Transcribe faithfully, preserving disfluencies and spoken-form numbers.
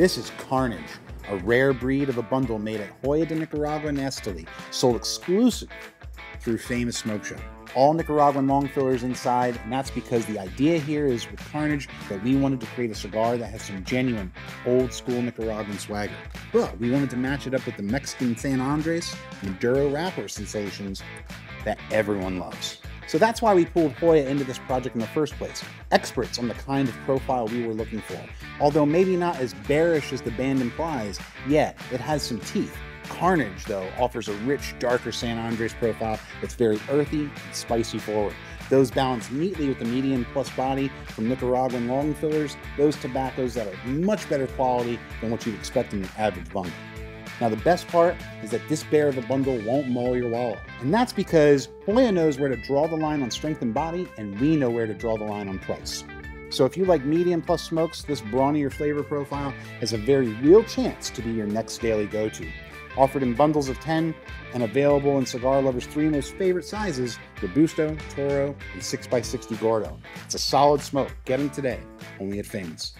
This is Carnage, a rare breed of a bundle made at Joya de Nicaragua and Esteli, sold exclusively through Famous Smoke Shop. All Nicaraguan long fillers inside, and that's because the idea here is with Carnage that we wanted to create a cigar that has some genuine old school Nicaraguan swagger. But we wanted to match it up with the Mexican San Andres Maduro wrapper sensations that everyone loves. So that's why we pulled Joya into this project in the first place, experts on the kind of profile we were looking for. Although maybe not as bearish as the band implies, yet it has some teeth. Carnage, though, offers a rich, darker San Andres profile that's very earthy and spicy forward. Those balance neatly with the medium plus body from Nicaraguan long fillers, those tobaccos that are much better quality than what you'd expect in an average bundle. Now, the best part is that this bear of a bundle won't mull your wallet. And that's because Joya knows where to draw the line on strength and body, and we know where to draw the line on price. So if you like medium plus smokes, this brawnier flavor profile has a very real chance to be your next daily go-to. Offered in bundles of ten and available in cigar lovers' three most favorite sizes, Robusto, Toro, and six by sixty Gordo. It's a solid smoke. Get them today, only at Famous.